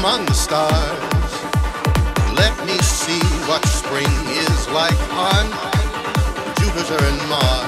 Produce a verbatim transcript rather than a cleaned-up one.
among the stars. Let me see what spring is like on Jupiter and Mars.